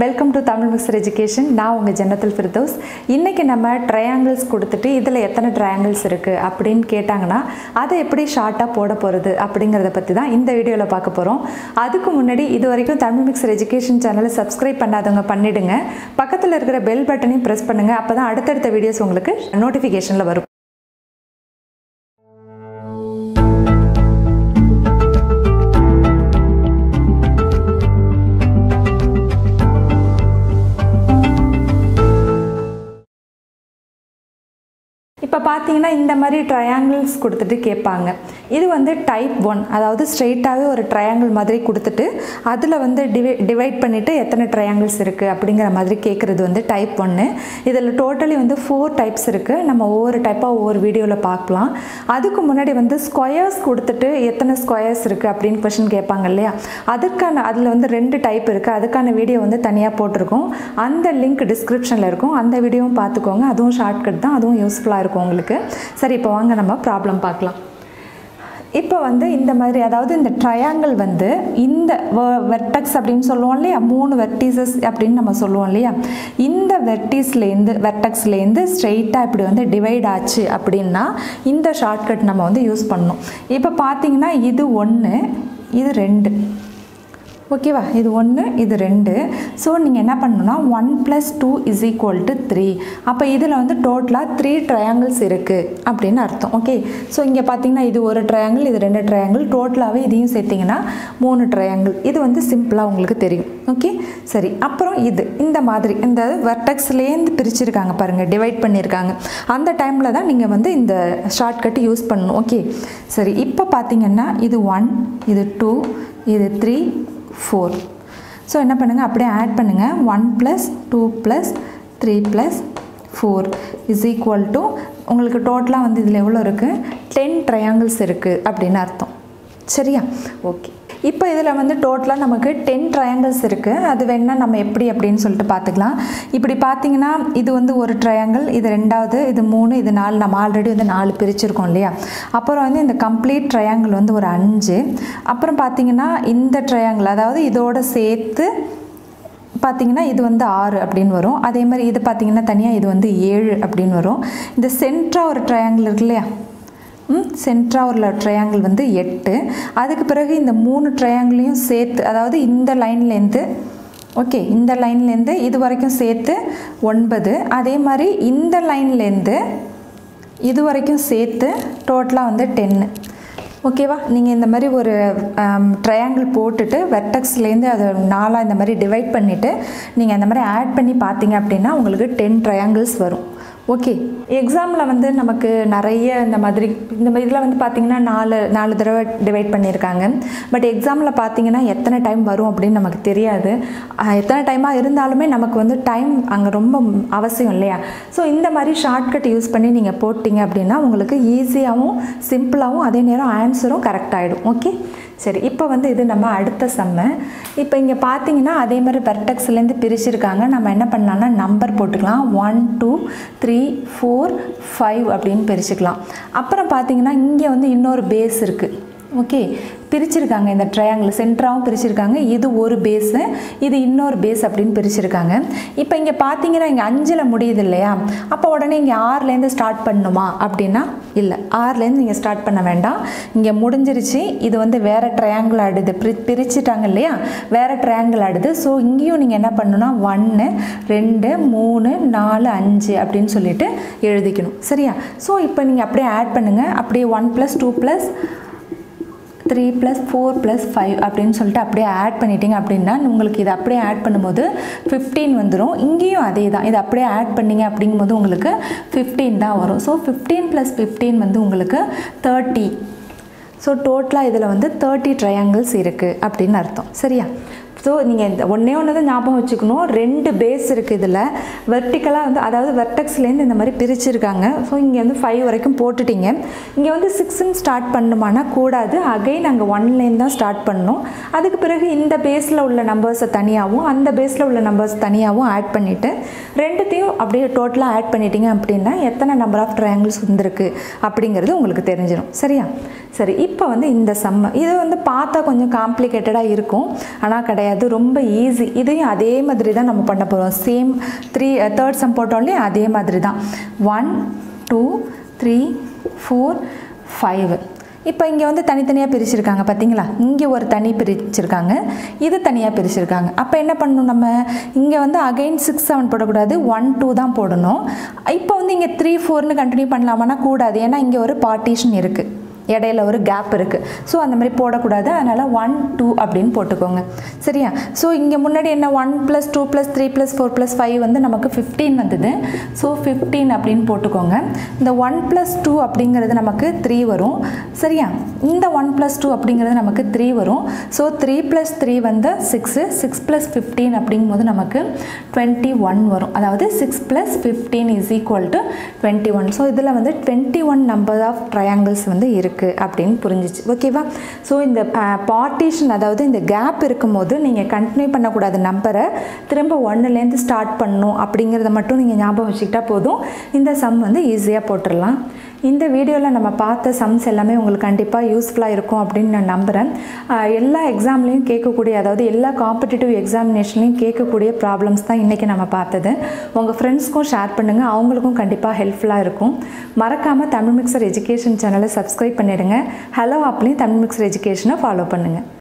Welcome to Tamil Mixer Education. நான் உங்க Jannathal Firthos. இன்னைக்கு நம்ம triangles கொடுத்துட்டு இதல எத்தனை triangles இருக்கு அப்படினு கேட்டாங்கனா அதை எப்படி ஷார்ட்டா போட போறது அப்படிங்கறத பத்தி தான் இந்த வீடியோல பார்க்க போறோம். அதுக்கு முன்னாடி இதுவரைக்கும் Tamil Mixer Education channel subscribe பண்ணாதவங்க பண்ணிடுங்க. பக்கத்துல இருக்கிற bell button-ஐ press பண்ணுங்க. அப்பதான் அடுத்தடுத்த வீடியோஸ் உங்களுக்கு notification-ல வரும். இப்ப பாத்தீங்கன்னா இந்த மாதிரி triangles கொடுத்துட்டு கேட்பாங்க. இது வந்து type 1 அதாவது ஸ்ட்ரைட்டாவே ஒரு triangle மாதிரி கொடுத்துட்டு அதுல வந்து டிவைட் பண்ணிட்டு எத்தனை triangles இருக்கு அப்படிங்கற மாதிரி கேக்குறது வந்து type 1. இதல டோட்டலி வந்து 4 types இருக்கு. நம்ம ஒவ்வொரு டைப்பா ஒவ்வொரு வீடியோல பார்க்கலாம். அதுக்கு முன்னாடி வந்து ஸ்கொயர்ஸ் கொடுத்துட்டு எத்தனை ஸ்கொயர்ஸ் இருக்கு அப்படின क्वेश्चन கேட்பாங்க இல்லையா? அதற்கான அதுல வந்து ரெண்டு டைப் இருக்கு. அதற்கான வீடியோ வந்து தனியா போட்டுருக்கோம். அந்த லிங்க் டிஸ்கிரிப்ஷன்ல இருக்கும். அந்த வீடியோவும் பாத்துக்கோங்க. அதுவும் ஷார்ட்கட் தான். அதுவும் யூஸ்ஃபுல்லா இருக்கும். சரி இப்போ வாங்க நம்ம problem பார்க்கலாம். இப்போ வந்து இந்த மாதிரி அதாவது இந்த triangle வந்து இந்த vertex அப்படினு சொல்லுவோம் இல்லையா மூணு vertices அப்படினு நம்ம சொல்லுவோம் இல்லையா இந்த vertex ல இருந்து ஸ்ட்ரைட்டா இப்படி வந்து டிவைட் ஆச்சு அப்படினா இந்த ஷார்ட்கட் நம்ம வந்து யூஸ் பண்ணனும். இப்போ பாத்தீங்கன்னா இது 1 இது 2 ஓகேவா இது 1 இது 2 சோ நீங்க என்ன பண்ணனும்னா 1 + 2 = 3 அப்ப இதுல வந்து டோட்டலா 3 triangles இருக்கு அப்படின அர்த்தம் ஓகே சோ இங்க பாத்தீங்கன்னா இது ஒரு triangle இது ரெண்டு triangle டோட்டலாவே இதையும் சேர்த்தீங்கன்னா மூணு triangle இது வந்து சிம்பிளா உங்களுக்கு தெரியும் ஓகே சரி அப்புறம் இது இந்த மாதிரி இந்த வெர்டெக்ஸ்ல இருந்து பிரிச்சிருக்காங்க பாருங்க டிவைட் பண்ணிருக்காங்க அந்த டைம்ல தான் நீங்க வந்து இந்த ஷார்ட்கட் யூஸ் பண்ணனும் ஓகே சரி இப்போ பாத்தீங்கன்னா இது 1 இது 2 இது 3 4 so enna pannunga appadi add pannunga 1 + 2 + 3 + 4 is equal to ungalku total ah vandu idhula evlo irukku 10 triangles irukku appdina artham seriya okay இப்போ இதல வந்து டோட்டலா நமக்கு 10 triangles இருக்கு அது வேணா நம்ம எப்படி அப்படினு சொல்லிட்டு பார்த்துக்கலாம் இப்படி பாத்தீங்கன்னா இது வந்து ஒரு triangle இது இரண்டாவது இது மூணு இது நாலு நம்ம ஆல்ரெடி வந்து நாலு பிரிச்சிருக்கோம் இல்லையா அப்புறம் வந்து இந்த complete triangle வந்து ஒரு 5 அப்புறம் பாத்தீங்கன்னா இந்த triangle அதாவது இதோட சேர்த்து பாத்தீங்கன்னா இது வந்து 6 அப்படினு வரும் அதே மாதிரி இது பாத்தீங்கன்னா தனியா இது வந்து 7 அப்படினு வரும் இந்த சென்ட்ரா ஒரு triangle இருக்கு இல்லையா சென்ட்ரா ஒரு triangle வந்து 8 அதுக்கு பிறகு இந்த மூணு triangle-யும் சேர்த்து அதாவது இந்த லைன்ல இருந்து ஓகே இந்த லைன்ல இருந்து இது வரைக்கும் சேர்த்து 9 அதே மாதிரி இந்த லைன்ல இருந்து இது வரைக்கும் சேர்த்து டோட்டலா வந்து 10 ஓகேவா நீங்க இந்த மாதிரி ஒரு triangle போட்டுட்டு வெர்டெக்ஸ்ல இருந்து அது நாலா இந்த மாதிரி டிவைட் பண்ணிட்டு நீங்க அந்த மாதிரி ஆட் பண்ணி பாத்தீங்க அப்படினா உங்களுக்கு 10 triangles வரும் ஓகே एग्जामல வந்து நமக்கு நிறைய இந்த மாதிரி இதெல்லாம் வந்து பாத்தீங்கன்னா நாலு தடவை டிவைட் பண்ணிருக்காங்க பட் एग्जामல பாத்தீங்கன்னா எத்தனை டைம் வரும் அப்படி நமக்கு தெரியாது எத்தனை டைமா இருந்தாலுமே நமக்கு வந்து டைம் அங்க ரொம்ப அவசியம் இல்லையா சோ இந்த மாதிரி ஷார்ட்கட் யூஸ் பண்ணி நீங்க போடிங்க அப்படினா உங்களுக்கு ஈஸியாவும் சிம்பிளாவும் அதே நேரம் ஆன்சரும் கரெக்ட் ஆயிடும் ஓகே சரி இப்போ வந்து இது நம்ம அடுத்த சம் இப்போ இங்க பாத்தீங்கன்னா அதே மாதிரி வெர்டெக்ஸ்ல இருந்து பிரிச்சிருக்காங்க நம்ம என்ன பண்ணலாம்னா நம்பர் போட்டுக்கலாம் 1 2 3 4 5 அப்படினு பிரிச்சுக்கலாம் அப்புறம் பாத்தீங்கன்னா இங்க வந்து இன்னொரு பேஸ் இருக்கு ஓகே பிரிச்சிருக்காங்க இந்த triangle சென்ட்ராவும் பிரிச்சிருக்காங்க இது ஒரு பேஸ் இது இன்னொரு பேஸ் அப்படினு பிரிச்சிருக்காங்க இப்போ இங்க பாத்தீங்கன்னா இங்க 5 ல முடியுது இல்லையா அப்ப உடனே இங்க 6 ல இருந்து ஸ்டார்ட் பண்ணனுமா அப்படினா இல்ல 6 ல இருந்து நீங்க ஸ்டார்ட் பண்ண வேண்டாம் இங்க முடிஞ்சிருச்சு இது வந்து வேற triangle ஆடுது பிரிச்சிட்டாங்க இல்லையா வேற triangle ஆடுது சோ இங்கேயும் நீங்க என்ன பண்ணனும்னா 1 2 3 4 5 அப்படினு சொல்லிட்டு எழுதிக்கணும் சரியா சோ இப்போ நீங்க அப்படியே ஆட் பண்ணுங்க அப்படியே 1 + 2 + 3 + 4 + 5 அப்படினு சொல்லிட்டு அப்படியே ஆட் பண்ணிட்டீங்க அப்படினா உங்களுக்கு இது அப்படியே ஆட் பண்ணும்போது 15 வந்துரும் இங்கேயும் அதேதான் இது அப்படியே ஆட் பண்ணீங்க அப்படிங்கும்போது உங்களுக்கு 15 தான் வரும் சோ 15 + 15 வந்து உங்களுக்கு 30 சோ டோட்டலா இதுல வந்து 30 triangles இருக்கு அப்படினு அர்த்தம் சரியா சோ நீங்க இந்த ஒண்ணே ஒண்ணு தான் ஞாபகம் வச்சுக்கணும் ரெண்டு பேஸ் இருக்கு இதுல வெர்டிகலா வந்து அதாவது வெர்டெக்ஸ்ல இருந்து இந்த மாதிரி பிரிச்சிருக்காங்க சோ இங்க வந்து 5 வரைக்கும் போட்டுட்டீங்க இங்க வந்து 6 ன்னு ஸ்டார்ட் பண்ணனுமானா கூடாது அகைன் அங்க 1 ல இருந்து தான் ஸ்டார்ட் பண்ணனும் அதுக்கு பிறகு இந்த பேஸ்ல உள்ள நம்பர்ஸ் தனியாவும் அந்த பேஸ்ல உள்ள நம்பர்ஸ் தனியாவும் ஆட் பண்ணிட்டு ரெண்டுத்தையும் அப்படியே டோட்டலா ஆட் பண்ணிட்டீங்க அப்படினா எத்தனை நம்பர் ஆஃப் triangles வந்திருக்கு அப்படிங்கிறது உங்களுக்கு தெரிஞ்சிரும் சரியா சரி இப்போ வந்து இந்த சம் இது வந்து பார்த்தா கொஞ்சம் காம்ப்ளிகேட்டடா இருக்கும் ஆனா கடை கிடையாது ரொம்ப ஈஸி இதையும் அதே மாதிரி தான் நம்ம பண்ண போறோம் சேம் 3 3rd sum போட்டோம்ல அதே மாதிரி தான் 1 2 3 4 5 இப்போ இங்க வந்து தனித்தனியா பிரிச்சிருக்காங்க பாத்தீங்களா இங்க ஒரு தனி பிரிச்சிருக்காங்க இது தனியா பிரிச்சிருக்காங்க அப்ப என்ன பண்ணனும் நம்ம இங்க வந்து again 6 7 போட கூடாது 1 2 தான் போடணும் இப்போ வந்து இங்க 3 4 னு கண்டினியூ பண்ணலாமானா கூடாது ஏனா இங்க ஒரு பார்ட்டிஷன் இருக்கு இடையில ஒரு கேப் இருக்கு சோ அந்த மாதிரி போட கூடாது அதனால 1 2 அப்படிን போட்டுக்கோங்க சரியா சோ இங்க முன்னாடி என்ன 1 + 2 + 3 + 4 + 5 வந்து நமக்கு 15 வந்தது சோ 15 அப்படிን போட்டுக்கோங்க இந்த 1 + 2 அப்படிங்கிறது நமக்கு 3 வரும் சரியா இந்த 1 + 2 அப்படிங்கிறது நமக்கு 3 வரும் சோ 3 + 3 வந்து 6 6 + 15 அப்படிங்கும்போது நமக்கு 21 வரும் அதாவது 6 + 15 = 21 சோ இதுல வந்து 21 number of triangles வந்து இருக்கு அப்படினு புரிஞ்சிச்சு ஓகேவா சோ இந்த பார்ட்டிஷன் அதாவது இந்த கேப் இருக்கும்போது நீங்க கண்டினியூ பண்ண கூடாத நம்பரை திரும்ப 1 ல இருந்து ஸ்டார்ட் பண்ணனும் அப்படிங்கறத மட்டும் நீங்க ஞாபகம் வச்சிட்டா போதும் இந்த சம் வந்து ஈஸியா போட்டுறலாம் இந்த வீடியோல நம்ம பார்த்த சம்ஸ் எல்லாமே உங்களுக்கு கண்டிப்பா யூஸ்புல்லா இருக்கும் அப்படினு நான் நம்புறேன் எல்லா எக்ஸாம்லயும் கேட்கக்கூடிய அதாவது எல்லா காம்பட்டிட்டிவ் எக்ஸாமினேஷன்லயும் கேட்கக்கூடிய ப்ராப்ளம்ஸ் தான் இன்னைக்கு நம்ம பார்த்தது உங்க फ्रेंड्सக்கும் ஷேர் பண்ணுங்க அவங்களுக்கும் கண்டிப்பா ஹெல்ப்ஃபுல்லா இருக்கும் மறக்காம தமிழ் மிக்சர் எஜுகேஷன் சேனலை சப்ஸ்கிரைப் பண்ணிடுங்க ஹலோ ஆப்லயும் தமிழ் மிக்சர் எஜுகேஷனை ஃபாலோ பண்ணுங்க